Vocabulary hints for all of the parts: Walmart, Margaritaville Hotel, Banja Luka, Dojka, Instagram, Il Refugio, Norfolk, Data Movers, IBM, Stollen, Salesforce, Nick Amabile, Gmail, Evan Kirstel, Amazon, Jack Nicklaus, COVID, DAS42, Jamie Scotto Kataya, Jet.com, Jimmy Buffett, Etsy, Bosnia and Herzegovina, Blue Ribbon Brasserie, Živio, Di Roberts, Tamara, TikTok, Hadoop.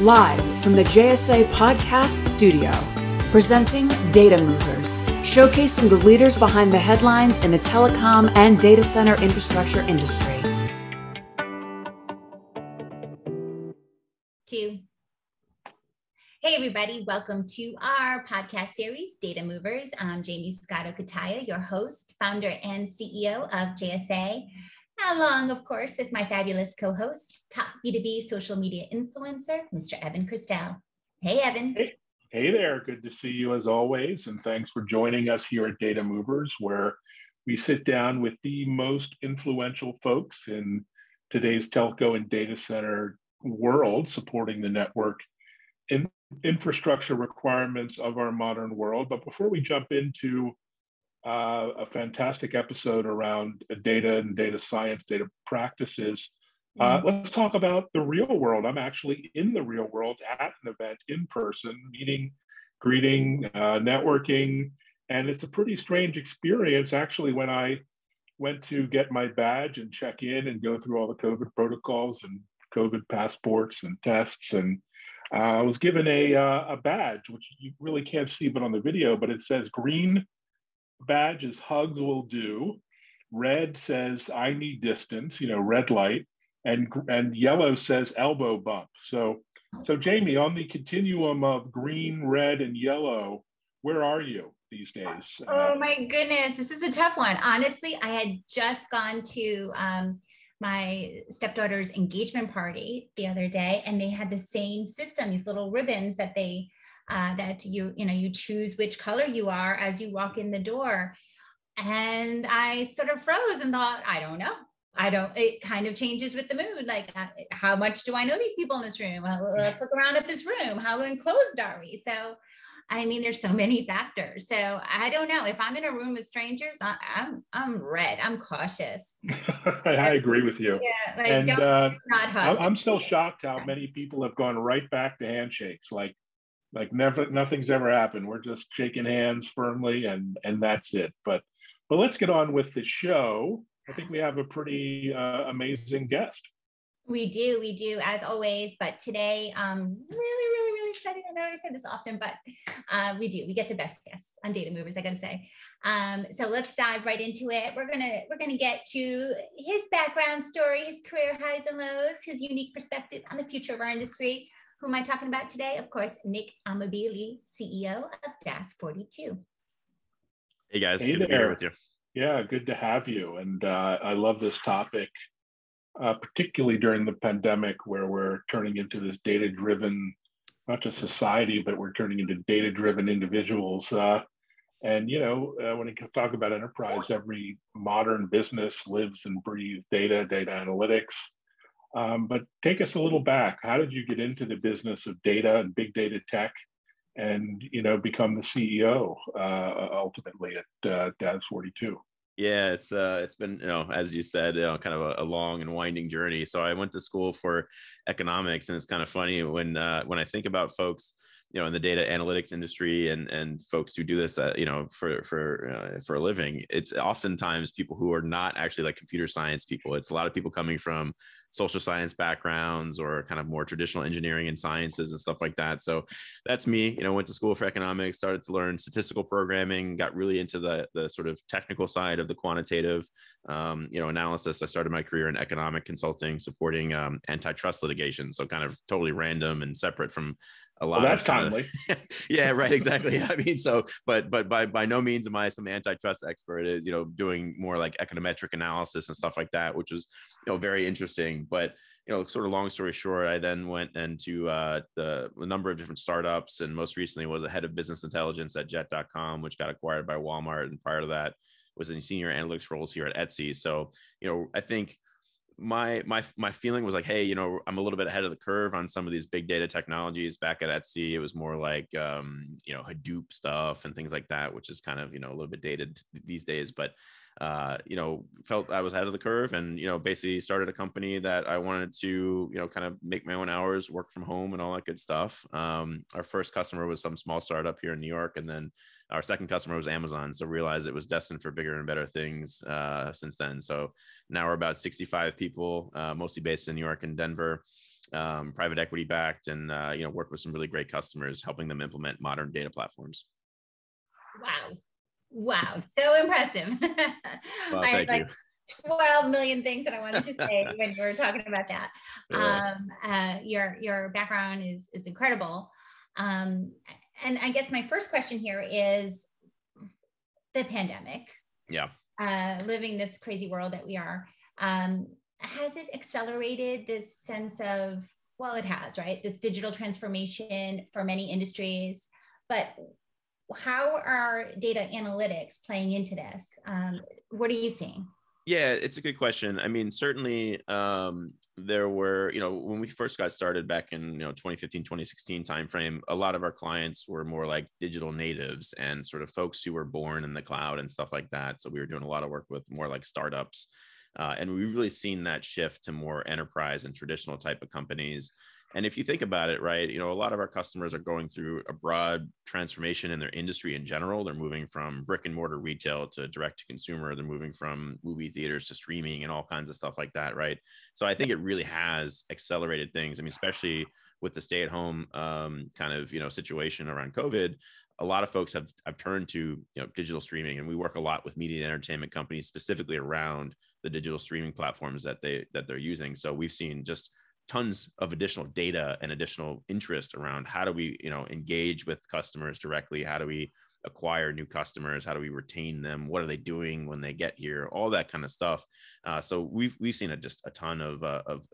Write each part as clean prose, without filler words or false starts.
Live from the JSA podcast studio, presenting Data Movers, showcasing the leaders behind the headlines in the telecom and data center infrastructure industry. Hey everybody, welcome to our podcast series, Data Movers. I'm Jamie Scotto Kataya, your host, founder and CEO of JSA, along, of course, with my fabulous co-host, top B2B social media influencer, Mr. Evan Kirstel. Hey, Evan. Hey there. Good to see you as always, and thanks for joining us here at Data Movers, where we sit down with the most influential folks in today's telco and data center world, supporting the network and infrastructure requirements of our modern world. But before we jump into a fantastic episode around data and data science, data practices, let's talk about the real world. I'm actually in the real world at an event in person, meeting, greeting, networking. And it's a pretty strange experience. Actually, when I went to get my badge and check in and go through all the COVID protocols and COVID passports and tests, and I was given a badge, which you really can't see but on the video, but it says green badge is hugs will do, red says I need distance, you know, red light, and yellow says elbow bump. So Jamie, on the continuum of green, red, and yellow, where are you these days? Oh my goodness, this is a tough one. Honestly, I had just gone to my stepdaughter's engagement party the other day, and they had the same system, these little ribbons that they you choose which color you are as you walk in the door. And I sort of froze and thought, I don't know, it kind of changes with the mood. Like, how much do I know these people in this room? Well, let's look around at this room. How enclosed are we? So, I mean, there's so many factors. So I don't know, if I'm in a room with strangers, I'm red, I'm cautious. I agree with you. Yeah, like, and, not hug. I'm still shocked how many people have gone right back to handshakes. Like never, nothing's ever happened. We're just shaking hands firmly, and that's it. But let's get on with the show. I think we have a pretty amazing guest. We do, as always. But today, really excited. I know I say this often, but we get the best guests on Data Movers, I gotta say. So let's dive right into it. We're gonna get to his background story, his career highs and lows, his unique perspective on the future of our industry. Who am I talking about today? Of course, Nick Amabile, CEO of DAS42. Hey guys, good to be here with you. Yeah, good to have you. And I love this topic, particularly during the pandemic, where we're turning into this data-driven, not just society, but we're turning into data-driven individuals. And when you talk about enterprise, every modern business lives and breathes data, data analytics. But take us a little back. How did you get into the business of data and big data tech, and become the CEO ultimately at DAS42? Yeah, it's been, as you said, kind of a long and winding journey. So I went to school for economics, and it's kind of funny when I think about folks, in the data analytics industry and folks who do this, for a living, it's oftentimes people who are not actually like computer science people. It's a lot of people coming from social science backgrounds or kind of more traditional engineering and sciences and stuff like that. So that's me, went to school for economics, started to learn statistical programming, got really into the sort of technical side of the quantitative, analysis. I started my career in economic consulting, supporting antitrust litigation. So kind of totally random and separate from a lot. Well, that's timely. Yeah, right. Exactly. I mean, so, but by no means am I some antitrust expert, doing more like econometric analysis and stuff like that, which was, very interesting. But, sort of long story short, I then went into a number of different startups, and most recently was the head of business intelligence at Jet.com, which got acquired by Walmart. And prior to that was in senior analytics roles here at Etsy. So, I think my feeling was like, hey, I'm a little bit ahead of the curve on some of these big data technologies. Back at Etsy, it was more like, Hadoop stuff and things like that, which is kind of, a little bit dated these days, but felt I was ahead of the curve, and, basically started a company that I wanted to, kind of make my own hours, work from home and all that good stuff. Our first customer was some small startup here in New York. And then our second customer was Amazon. So realized it was destined for bigger and better things since then. So now we're about 65 people, mostly based in New York and Denver. private equity backed, and work with some really great customers, helping them implement modern data platforms. Wow. Wow. So impressive. Well, I had like 12 million things that I wanted to say when you were talking about that. Yeah. Your background is incredible. And I guess my first question here is the pandemic. Yeah. Living this crazy world that we are. Has it accelerated this sense of, well, it has, right? This digital transformation for many industries, but how are data analytics playing into this? What are you seeing? Yeah, it's a good question. I mean, certainly there were, when we first got started back in, 2015, 2016 timeframe, a lot of our clients were more like digital natives and sort of folks who were born in the cloud and stuff like that. So we were doing a lot of work with more like startups. And we've really seen that shift to more enterprise and traditional type of companies. And if you think about it, right, a lot of our customers are going through a broad transformation in their industry in general. They're moving from brick and mortar retail to direct to consumer. They're moving from movie theaters to streaming and all kinds of stuff like that, right? So I think it really has accelerated things. I mean, especially with the stay-at-home situation around COVID, a lot of folks have turned to digital streaming, and we work a lot with media and entertainment companies specifically around the digital streaming platforms that they're using. So we've seen just tons of additional data and additional interest around how do we engage with customers directly, how do we acquire new customers, how do we retain them, what are they doing when they get here, all that kind of stuff. So we've seen just a ton of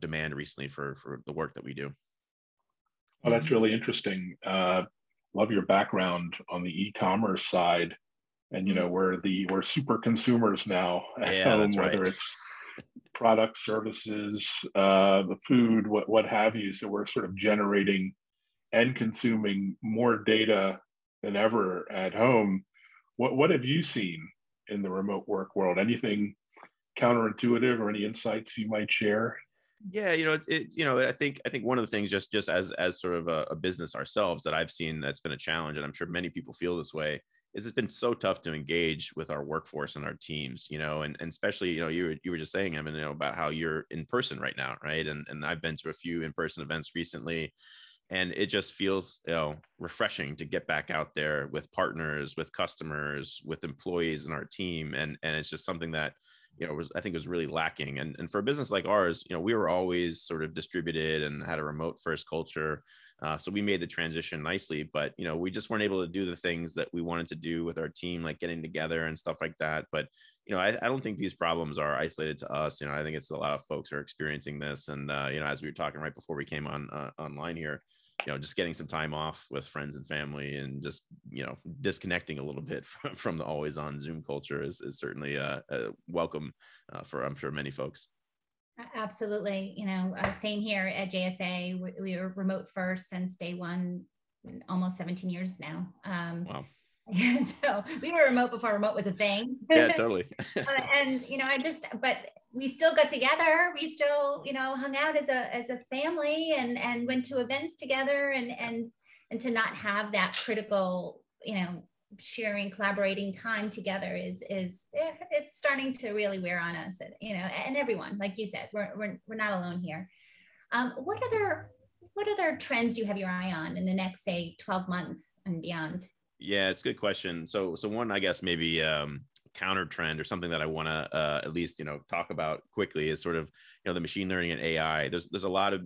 demand recently for the work that we do. Well, that's really interesting. Love your background on the e-commerce side, and we're super consumers now at home, whether it's product, services, the food, what have you. So we're sort of generating and consuming more data than ever at home. What have you seen in the remote work world? Anything counterintuitive or any insights you might share? Yeah, I think one of the things just as sort of a business ourselves that I've seen that's been a challenge, and I'm sure many people feel this way, is it's been so tough to engage with our workforce and our teams, and especially, you were just saying, Evan, about how you're in person right now, right? And I've been to a few in-person events recently, and it just feels, refreshing to get back out there with partners, with customers, with employees in our team. And it's just something that, I think it was really lacking. And for a business like ours, we were always sort of distributed and had a remote first culture. So we made the transition nicely, but, we just weren't able to do the things that we wanted to do with our team, like getting together and stuff like that. But, I don't think these problems are isolated to us. I think it's a lot of folks are experiencing this. And, as we were talking right before we came on online here, just getting some time off with friends and family and just, disconnecting a little bit from the always on Zoom culture is certainly a welcome for, I'm sure, many folks. Absolutely. Same here at JSA, we were remote first since day one, almost 17 years now. Wow. So we were remote before remote was a thing. Yeah, totally. But we still got together. We still, hung out as a family and went to events together and to not have that critical, sharing, collaborating time together it's starting to really wear on us, and everyone, like you said, we're not alone here. What other trends do you have your eye on in the next, say, 12 months and beyond? Yeah, it's a good question. So one, I guess, maybe counter trend or something that I want to at least talk about quickly is sort of the machine learning and AI. There's a lot of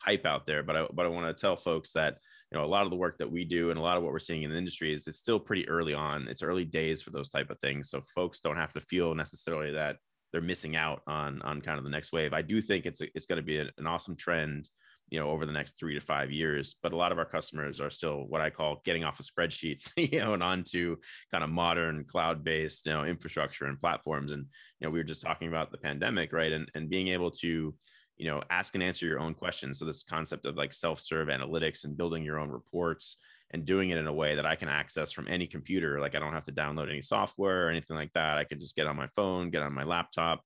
hype out there, but I want to tell folks that a lot of the work that we do and a lot of what we're seeing in the industry is it's still pretty early on. It's early days for those type of things, so folks don't have to feel necessarily that they're missing out on kind of the next wave. I do think it's going to be an awesome trend, over the next 3 to 5 years. But a lot of our customers are still what I call getting off of spreadsheets, and onto kind of modern cloud-based, infrastructure and platforms. And, we were just talking about the pandemic, right? And being able to, ask and answer your own questions. So this concept of like self-serve analytics and building your own reports and doing it in a way that I can access from any computer. Like I don't have to download any software or anything like that. I can just get on my phone, get on my laptop,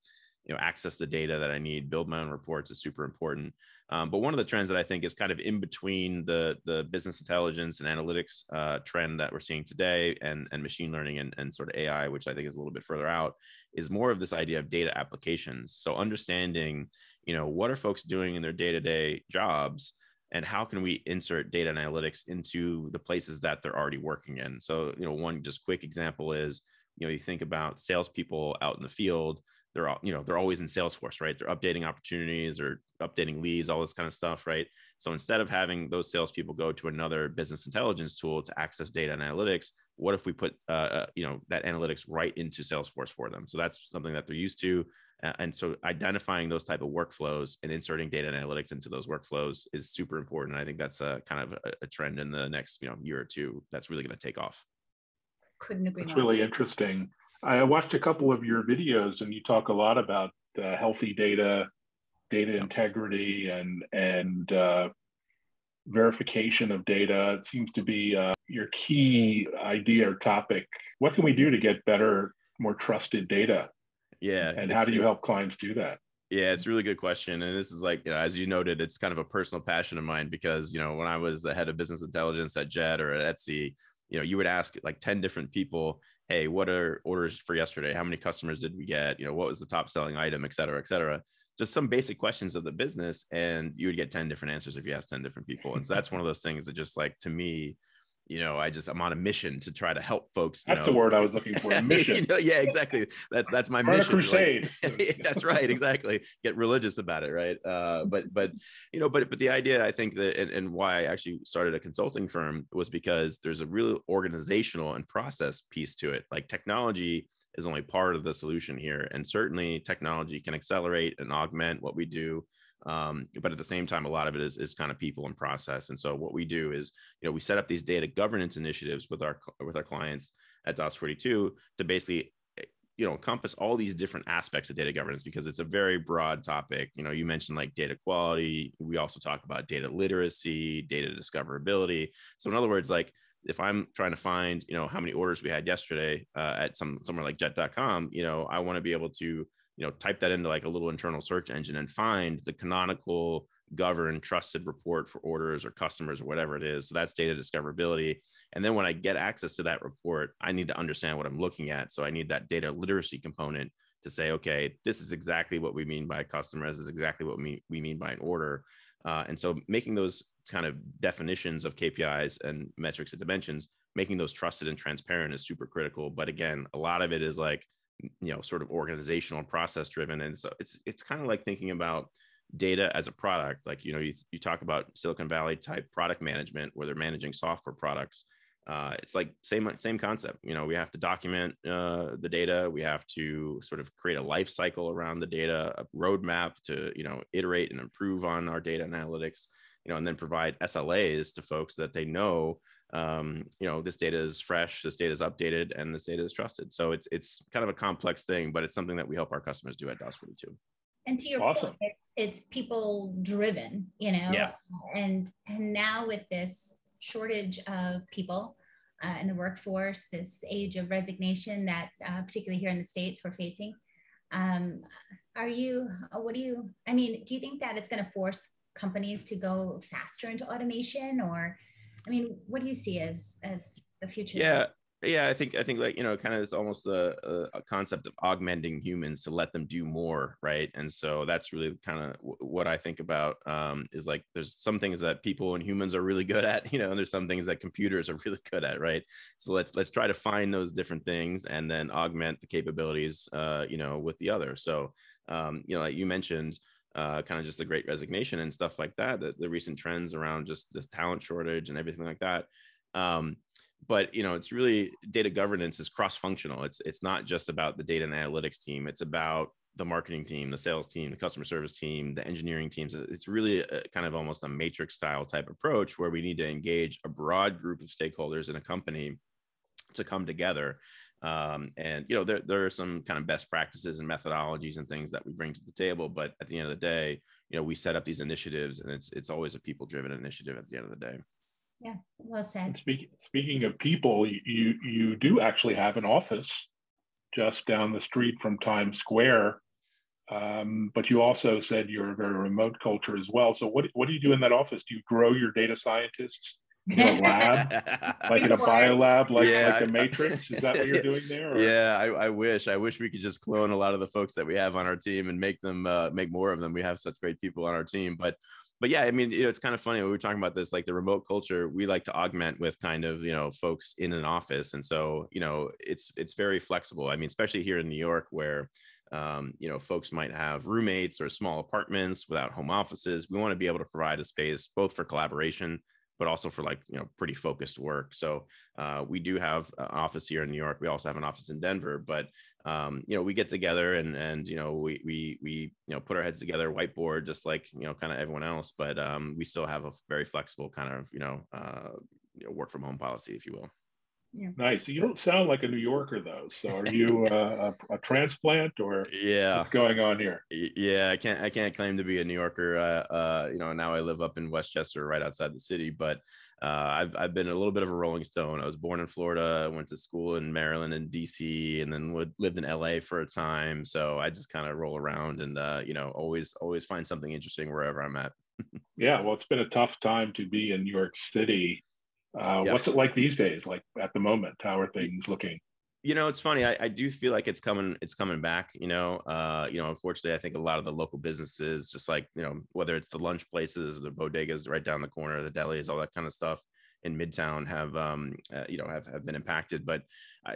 access the data that I need, build my own reports is super important. But one of the trends that I think is kind of in between the business intelligence and analytics trend that we're seeing today and machine learning and sort of AI, which I think is a little bit further out, is more of this idea of data applications. So understanding, you know, what are folks doing in their day-to-day jobs, and how can we insert data analytics into the places that they're already working in? So, you know, one just quick example is, you know, you think about salespeople out in the field, they're all, you know, they're always in Salesforce, right? They're updating opportunities or updating leads, all this kind of stuff, right? So instead of having those salespeople go to another business intelligence tool to access data and analytics, what if we put, you know, that analytics right into Salesforce for them? So that's something that they're used to. And so identifying those type of workflows and inserting data and analytics into those workflows is super important. And I think that's a kind of a trend in the next, you know, year or two that's really going to take off. Couldn't agree more. That's really interesting. I watched a couple of your videos, and you talk a lot about healthy data, data integrity, and verification of data. It seems to be your key idea or topic. What can we do to get better, more trusted data? Yeah. And how do you help clients do that? Yeah, it's a really good question. And this is like, you know, as you noted, it's kind of a personal passion of mine because, you know, when I was the head of business intelligence at Jet or at Etsy, you know, you would ask like 10 different people, hey, what are orders for yesterday? How many customers did we get? You know, what was the top selling item, et cetera, et cetera. Just some basic questions of the business. And you would get 10 different answers if you asked 10 different people. And so that's one of those things that just like, to me, you know, I'm on a mission to try to help folks. That's the word I was looking for. A mission. You know, yeah, exactly. That's my mission. A crusade. Like, that's right. Exactly. Get religious about it. Right. But the idea, I think that, and why I actually started a consulting firm was because there's a real organizational and process piece to it. Like technology is only part of the solution here. And certainly technology can accelerate and augment what we do. But at the same time, a lot of it is kind of people and process. And so what we do is, you know, we set up these data governance initiatives with our clients at DAS42 to basically, you know, encompass all these different aspects of data governance, because it's a very broad topic. You know, you mentioned like data quality. We also talk about data literacy, data discoverability. So in other words, like, if I'm trying to find, you know, how many orders we had yesterday at somewhere like Jet.com, you know, I want to be able to, you know, type that into like a little internal search engine and find the canonical, governed, trusted report for orders or customers or whatever it is. So that's data discoverability. And then when I get access to that report, I need to understand what I'm looking at. So I need that data literacy component to say, okay, this is exactly what we mean by a customer. This is exactly what we mean by an order. And so making those kind of definitions of KPIs and metrics and dimensions, making those trusted and transparent is super critical. But again, a lot of it is like, you know, sort of organizational and process driven. And so it's kind of like thinking about data as a product. Like, you know, you talk about Silicon Valley type product management where they're managing software products. It's like same concept. You know, we have to document the data. We have to sort of create a life cycle around the data, a roadmap to, you know, iterate and improve on our data analytics, you know, and then provide SLAs to folks that they know, you know, this data is fresh, this data is updated, and this data is trusted. So it's kind of a complex thing, but it's something that we help our customers do at DAS42. And to your awesome point, it's people driven, you know, yeah. And now with this shortage of people in the workforce, this age of resignation that particularly here in the States we're facing, do you think that it's going to force companies to go faster into automation, or, I mean, what do you see as the future? Yeah, I think like, you know, kind of it's almost a concept of augmenting humans to let them do more, right? And so that's really kind of what I think about is like there's some things that people and humans are really good at, you know, and there's some things that computers are really good at, right? So let's try to find those different things and then augment the capabilities, you know, with the other. So, you know, like you mentioned, kind of just the great resignation and stuff like that, the recent trends around just the talent shortage and everything like that. But, you know, it's really data governance is cross-functional. It's not just about the data and analytics team. It's about the marketing team, the sales team, the customer service team, the engineering teams. It's really kind of almost a matrix style type approach where we need to engage a broad group of stakeholders in a company to come together. And, you know, there are some kind of best practices and methodologies and things that we bring to the table. But at the end of the day, you know, we set up these initiatives, and it's always a people-driven initiative at the end of the day. Yeah, well said. And speaking of people, you do actually have an office just down the street from Times Square. But you also said you're a very remote culture as well. So what do you do in that office? Do you grow your data scientists in a lab, like in a bio lab, like the Matrix? Is that what you're doing there? Or? Yeah, I wish we could just clone a lot of the folks that we have on our team and make them make more of them. We have such great people on our team, but yeah, I mean, you know, it's kind of funny when we were talking about this, like the remote culture, we like to augment with kind of, you know, folks in an office. And so, you know, it's very flexible. I mean, especially here in New York where, you know, folks might have roommates or small apartments without home offices. We want to be able to provide a space both for collaboration, but also for like, you know, pretty focused work. So we do have an office here in New York. We also have an office in Denver, but you know, we get together and, you know, we, you know, put our heads together, whiteboard, just like, you know, kind of everyone else, but we still have a very flexible kind of, you know, work from home policy, if you will. Yeah. Nice. You don't sound like a New Yorker though. So are you a transplant or what's going on here? Yeah, I can't claim to be a New Yorker. You know, now I live up in Westchester, right outside the city, but I've been a little bit of a rolling stone. I was born in Florida, went to school in Maryland and DC, and then lived in LA for a time. So I just kind of roll around and, you know, always find something interesting wherever I'm at. Yeah. Well, it's been a tough time to be in New York City. What's it like these days? Like at the moment, how are things looking? You know, it's funny. I do feel like it's coming back, you know, unfortunately, I think a lot of the local businesses, just like, you know, whether it's the lunch places, the bodegas right down the corner, the delis, all that kind of stuff in Midtown have, you know, have been impacted. But,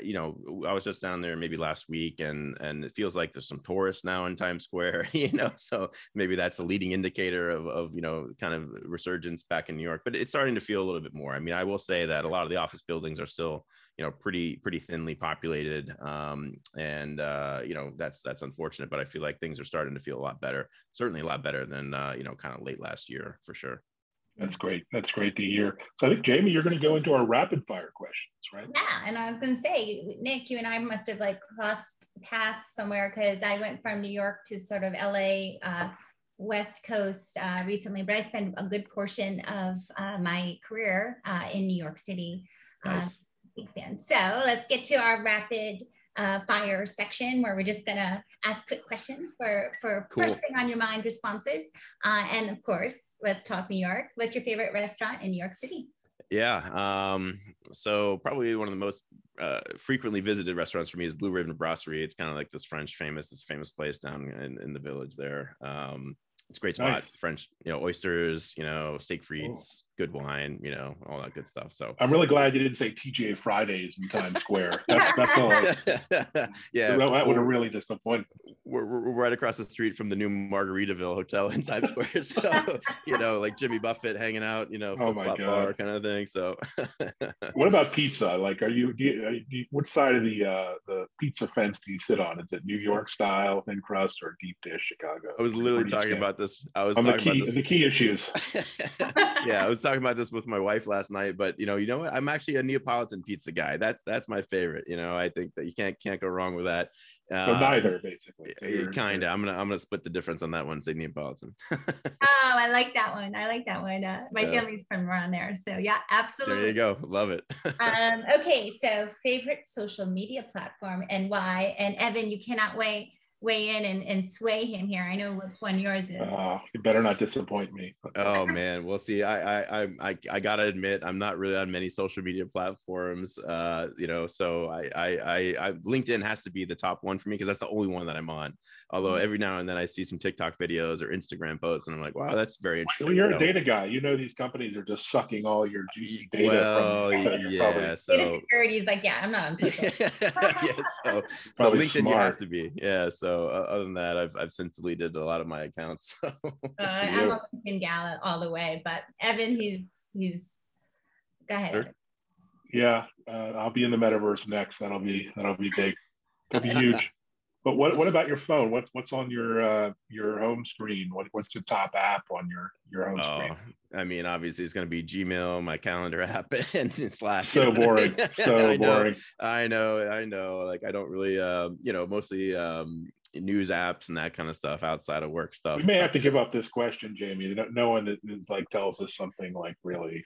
you know, I was just down there maybe last week and it feels like there's some tourists now in Times Square, you know, so maybe that's a leading indicator of, you know, kind of resurgence back in New York, but it's starting to feel a little bit more. I mean, I will say that a lot of the office buildings are still, you know, pretty thinly populated. And, you know, that's unfortunate, but I feel like things are starting to feel a lot better, certainly a lot better than, you know, kind of late last year for sure. That's great. That's great to hear. So I think, Jamie, you're going to go into our rapid fire questions, right? Yeah. And I was going to say, Nick, you and I must have like crossed paths somewhere because I went from New York to sort of LA West Coast recently, but I spent a good portion of my career in New York City. Nice. So let's get to our rapid fire section where we're just going to ask quick questions for cool. First thing on your mind responses. And of course, let's talk New York. What's your favorite restaurant in New York City? Yeah. So probably one of the most frequently visited restaurants for me is Blue Ribbon Brasserie. It's kind of like this famous place down in the village there. It's a great spot. Nice. French, you know, oysters, you know, steak frites, good wine, you know, all that good stuff. So I'm really glad you didn't say TGA Fridays in Times Square. That's all. Yeah, that would have really disappointed. We're right across the street from the new Margaritaville Hotel in Times Square. So, you know, like Jimmy Buffett hanging out, you know, flip-flop bar kind of thing. So what about pizza? Like, which side of the pizza fence do you sit on? Is it New York style, thin crust, or deep dish Chicago? I was literally talking about this. I was talking about the key issues. Yeah, I was talking about this with my wife last night, but you know what? I'm actually a Neapolitan pizza guy. That's my favorite. You know, I think that you can't go wrong with that. So neither, basically. Kind of. I'm gonna split the difference on that one. Say Neapolitan. Oh, I like that one. My family's from around there, so yeah, absolutely. There you go. Love it. Okay, so favorite social media platform and why? And Evan, you cannot weigh in and sway him here. I know what one yours is. You better not disappoint me. Oh man, we'll see. I gotta admit, I'm not really on many social media platforms. You know, so I LinkedIn has to be the top one for me because that's the only one that I'm on. Although every now and then I see some TikTok videos or Instagram posts, and I'm like, wow, that's very interesting. Well, you're a data guy. You know, these companies are just sucking all your juicy data. Well, from yeah. So security's like, yeah, I'm not on social. Yeah, so LinkedIn smart. You have to be. Yeah. So other than that, I've since deleted a lot of my accounts. So. I'm a LinkedIn gal all the way, but Evan, he's go ahead. Sure. Yeah, I'll be in the metaverse next. That'll be big. That'll be huge. But what about your phone? What's on your home screen? What's your top app on your home screen? I mean, obviously it's going to be Gmail, my calendar app, and Slack. So boring. Boring. I know. Like I don't really, you know, mostly news apps and that kind of stuff outside of work stuff. We may have to give up this question, Jamie. No one that like tells us something like really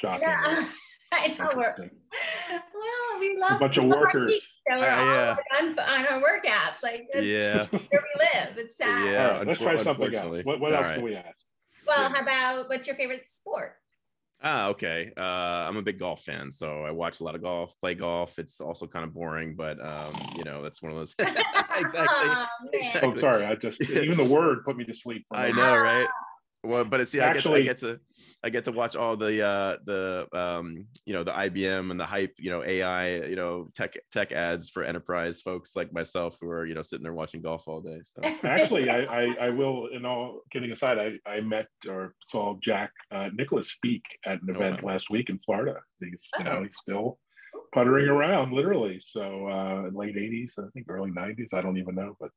shocking. Yeah. I know we love a bunch of workers. We're on our work apps, like that's where we live. It's sad. Yeah, let's try something else. What else can we ask? Well, how about what's your favorite sport? Okay. I'm a big golf fan, so I watch a lot of golf, play golf. It's also kind of boring, but you know, that's one of those. Exactly. Oh, exactly. Oh, sorry. I just even the word put me to sleep. I know, right? Well, but it's, yeah, actually, I get to watch all the IBM and the hype, AI, tech ads for enterprise folks like myself who are, sitting there watching golf all day. So actually, I will, and all kidding aside, I met or saw Jack Nicklaus speak at an event last week in Florida. He's, he's still puttering around, literally. So late 80s, I think early 90s, I don't even know, but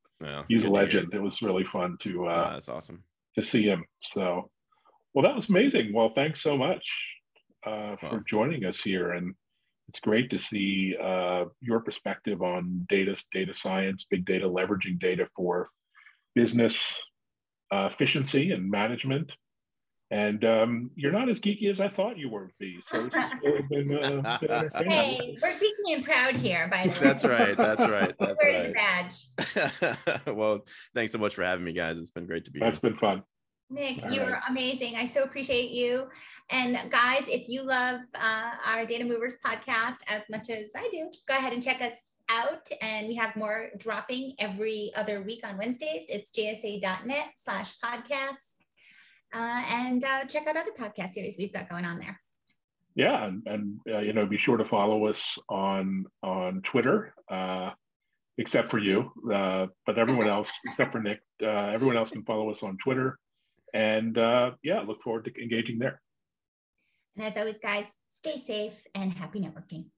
he's a legend. It was really fun to. That's awesome. To see him. So, well, that was amazing. Well, thanks so much for joining us here. And it's great to see your perspective on data science, big data, leveraging data for business efficiency and management. And you're not as geeky as I thought you were, V. So this has really been hey, we're geeky and proud here, by the way. That's right. That's right. That's right. Badge. Well, thanks so much for having me, guys. It's been great to be here. That's been fun. Nick, you were amazing. I so appreciate you. And guys, if you love our Data Movers podcast as much as I do, go ahead and check us out. And we have more dropping every other week on Wednesdays. It's jsa.net/podcasts. And check out other podcast series we've got going on there. Yeah, and be sure to follow us on Twitter, except for you, but everyone else except for Nick. Everyone else can follow us on Twitter, and look forward to engaging there. And as always, guys, stay safe and happy networking.